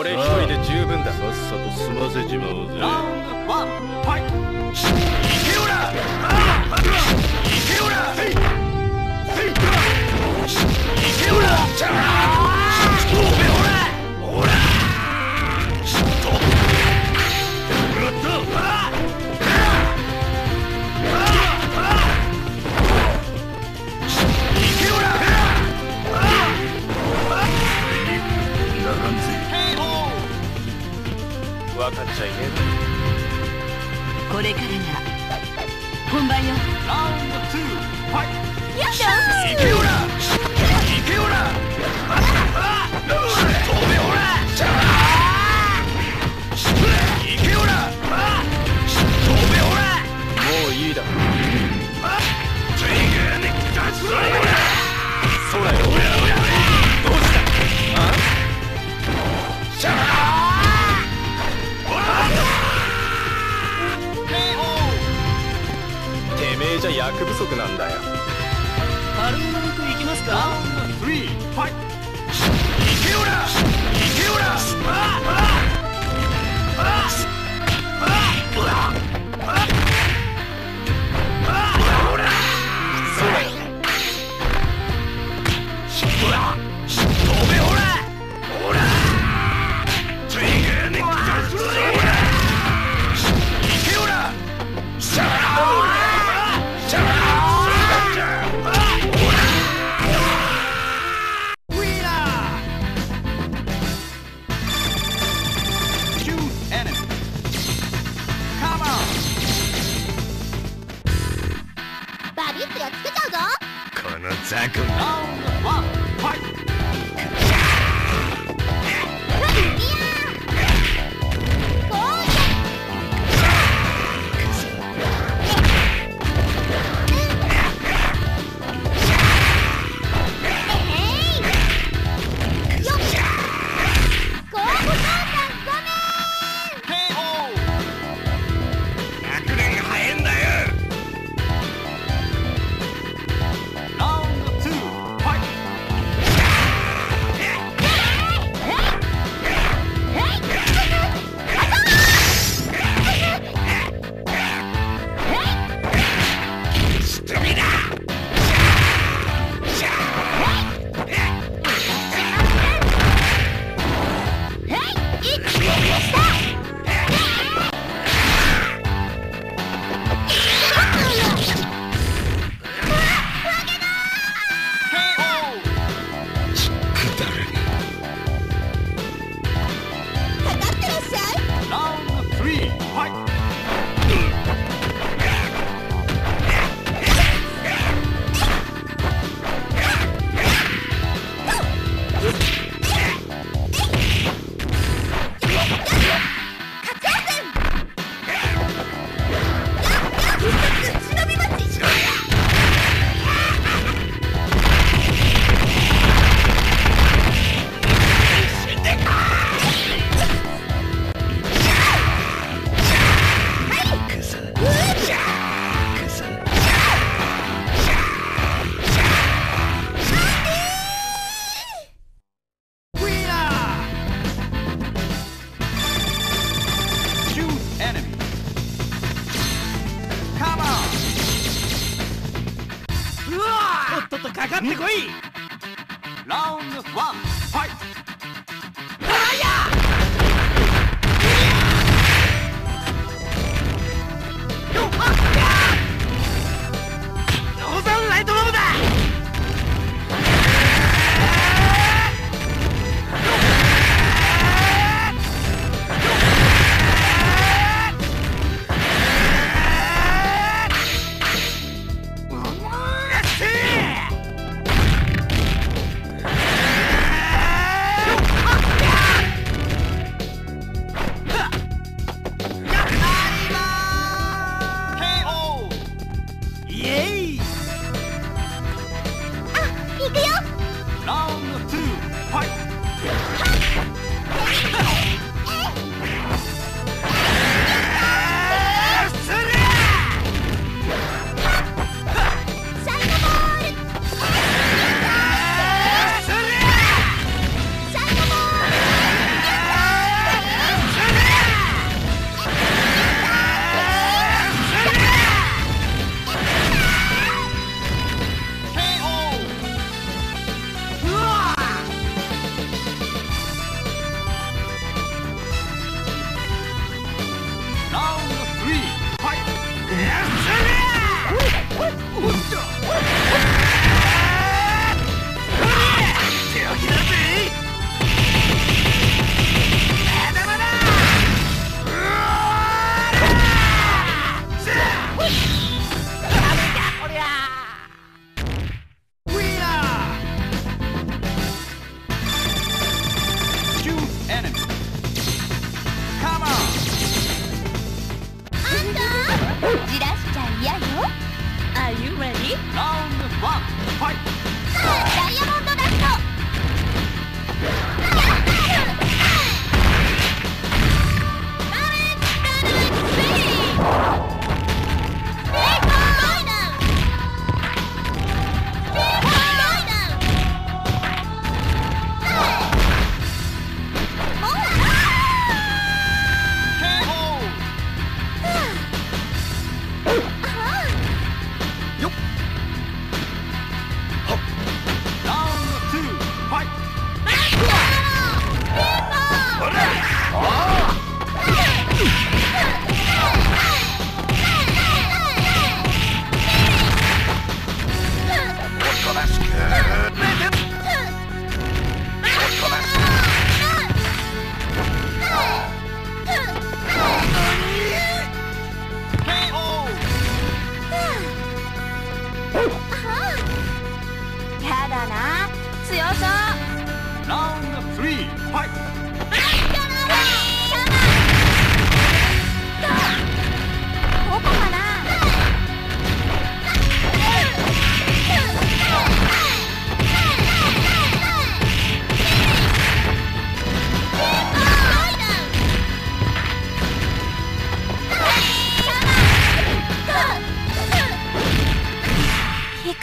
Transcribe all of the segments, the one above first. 俺一人で十分だ。さっさと済ませちまおうぜ。ラウンドワンファイト。いけおら。いけおら。分かっちゃいねえ。これからが本番よ。ラウンド2ファイト。やった！いけおら！いけおら！あっ！飛べおら！じゃあ！いけおら！あっ！飛べおら！もういいだ。あっ！手がねえかつらよ！そらよ！どうした？あっ！じゃあ！てめえじゃ役不足なんだよ。軽々と行きますか。ラウンド3ファイト。いけおらいけおら。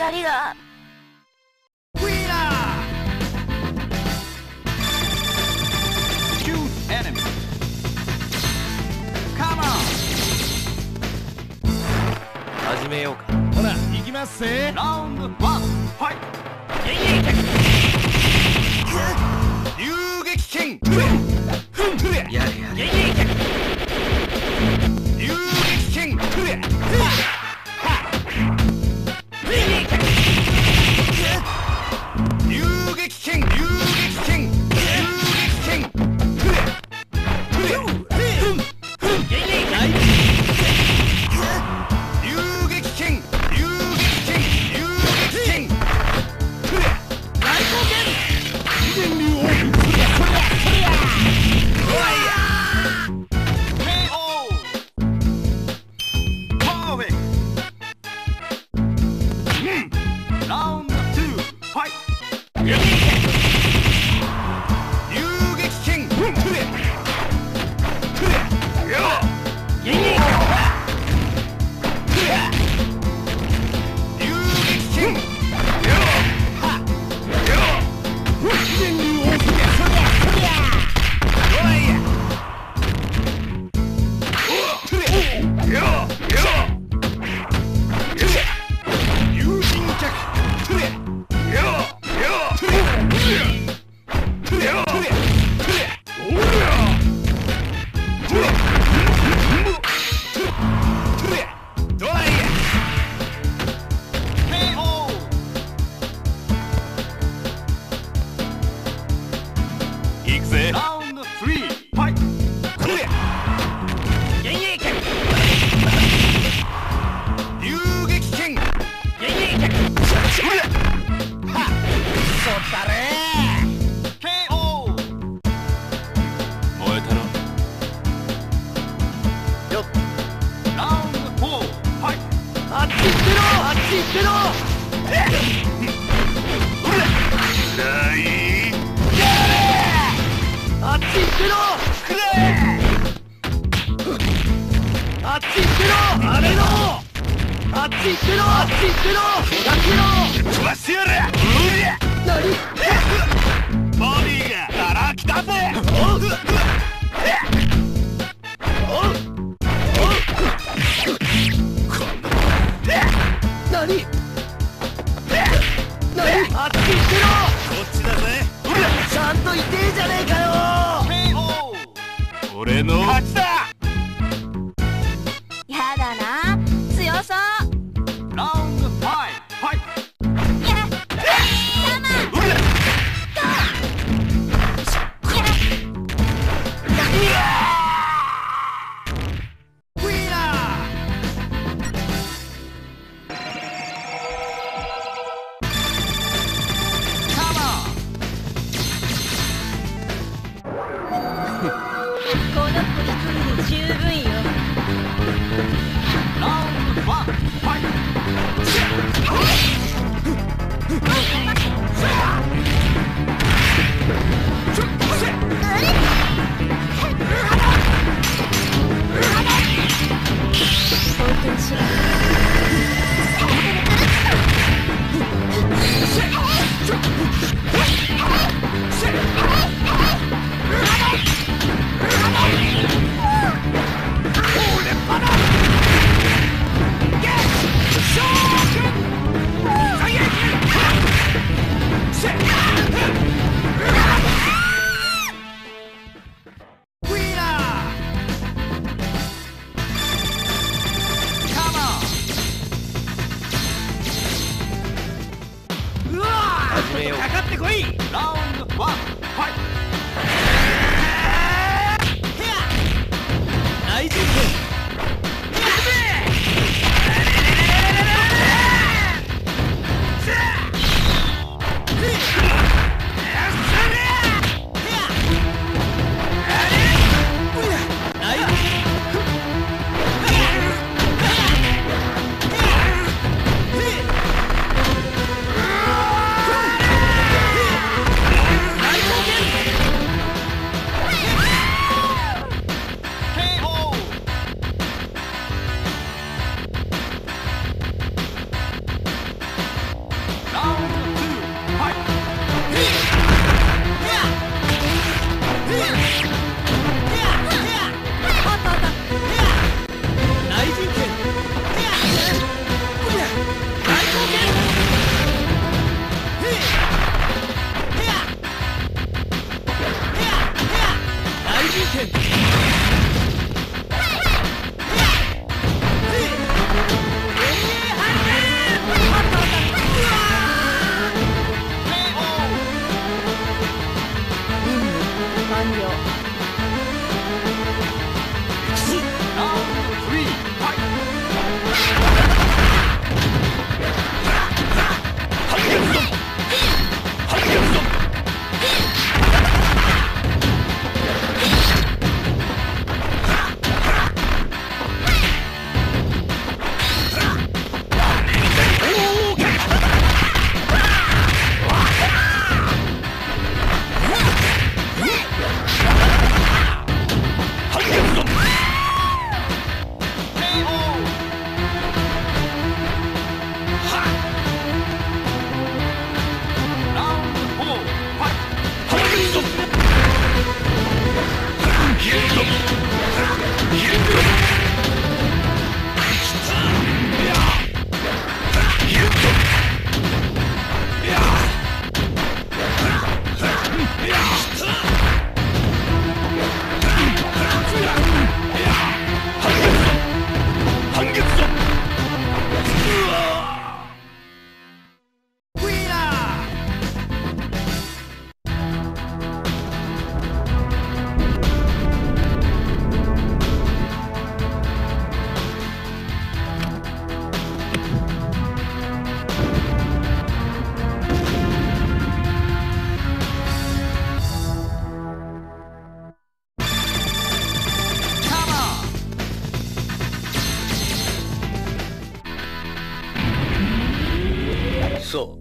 二人がウィナーキューエネミーカモン始めようか。ほら行きますぜ。ラウンド1はい。遊撃剣やれやれ遊撃剣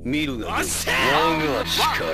見るがよい、我が力。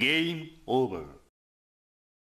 ゲームオーバー。